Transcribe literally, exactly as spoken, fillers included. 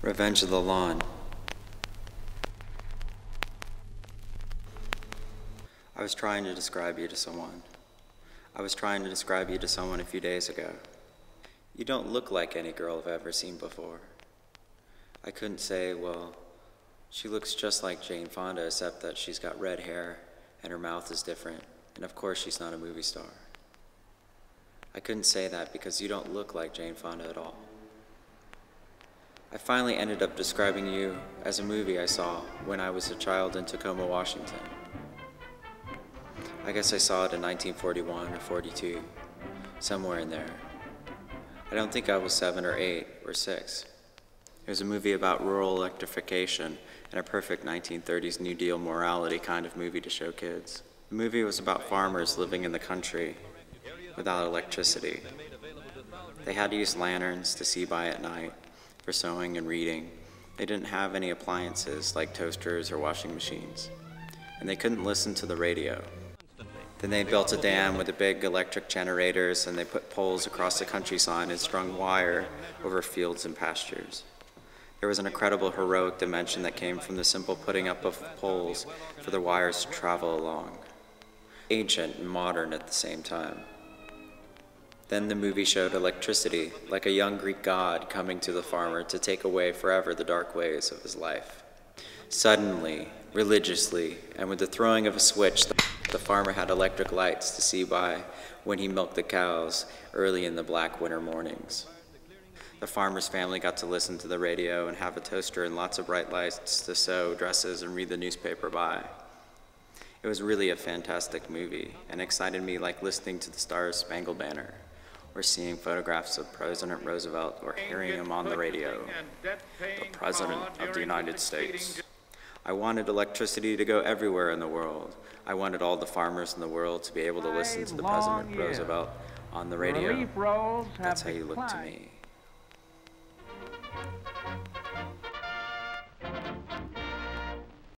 Revenge of the Lawn. I was trying to describe you to someone. I was trying to describe you to someone a few days ago. You don't look like any girl I've ever seen before. I couldn't say, well, she looks just like Jane Fonda, except that she's got red hair and her mouth is different, and of course she's not a movie star. I couldn't say that because you don't look like Jane Fonda at all. I finally ended up describing you as a movie I saw when I was a child in Tacoma, Washington. I guess I saw it in nineteen forty-one or forty-two, somewhere in there. I don't think I was seven or eight or six. It was a movie about rural electrification and a perfect nineteen thirties New Deal morality kind of movie to show kids. The movie was about farmers living in the country without electricity. They had to use lanterns to see by at night for sewing and reading. They didn't have any appliances like toasters or washing machines. And they couldn't listen to the radio. Then they built a dam with the big electric generators, and they put poles across the countryside and strung wire over fields and pastures. There was an incredible heroic dimension that came from the simple putting up of poles for the wires to travel along. Ancient and modern at the same time. Then the movie showed electricity, like a young Greek god coming to the farmer to take away forever the dark ways of his life. Suddenly, religiously, and with the throwing of a switch, the farmer had electric lights to see by when he milked the cows early in the black winter mornings. The farmer's family got to listen to the radio and have a toaster and lots of bright lights to sew dresses and read the newspaper by. It was really a fantastic movie and excited me like listening to the Star-Spangled Banner or seeing photographs of President Roosevelt or hearing him on the radio, the President of the United States. I wanted electricity to go everywhere in the world. I wanted all the farmers in the world to be able to listen to the President Roosevelt on the radio. That's how you look to me.